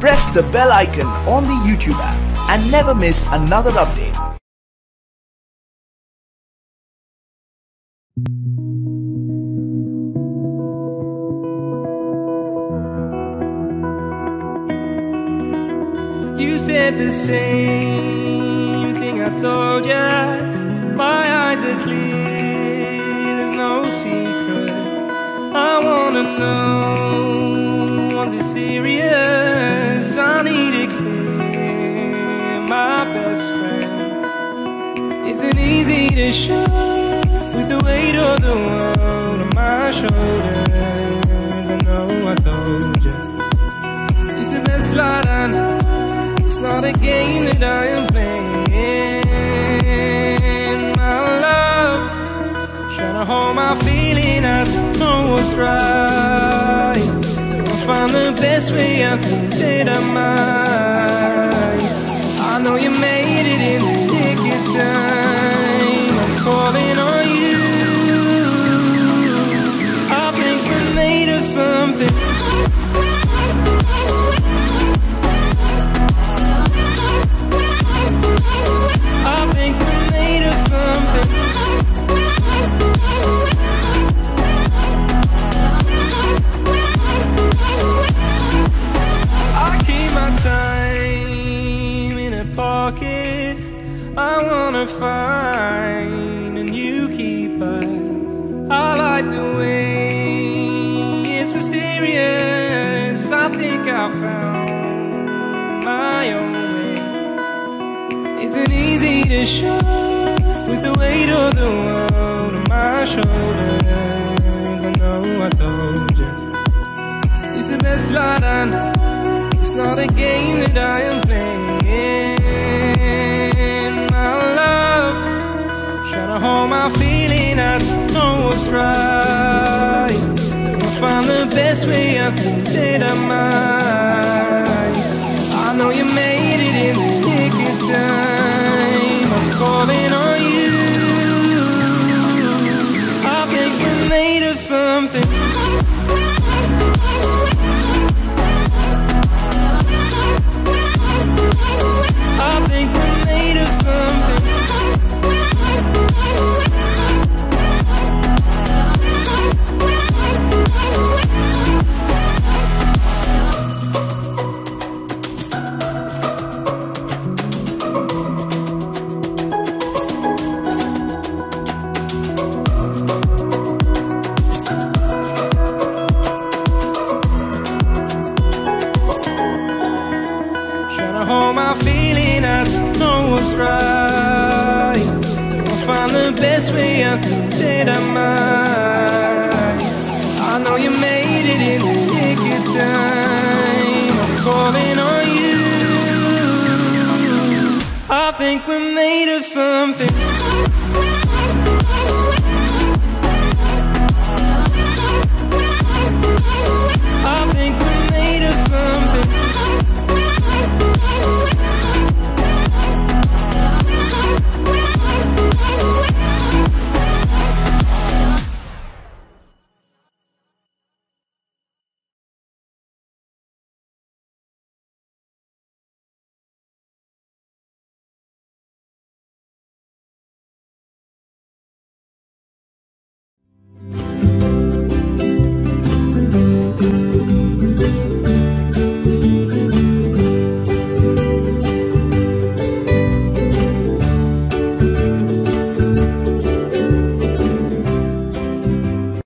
Press the bell icon on the YouTube app and never miss another update. You said the same thing I told ya. My eyes are clear, there's no secret. I wanna know, was it serious? I need it clear, my best friend. Isn't easy to show with the weight of the world on my shoulders. I know I told ya, it's the best line I know. It's not a game that I am playing, my love. Trying to hold my feeling, I don't know what's right. I'll find the best way, I think that I might. I know you made it in the nick of time. I'm calling on you. I think we're made of something. I wanna find a new keeper. I like the way it's mysterious. I think I found my own way. Isn't easy to show with the weight of the world on my shoulders. I know I told you, it's the best light I know. It's not a game that I am playing, hold my feeling, I don't know what's right. I'll find the best way, I think that I might. I know you made it in the nick of time. I'm calling on you. I think we're made of something. I think we're made of something. Trying to hold my feeling, I don't know what's right. Find the best way, I think that I might. I know you made it in the nick of time. I'm calling on you. I think we're made of something. I think we're made of something.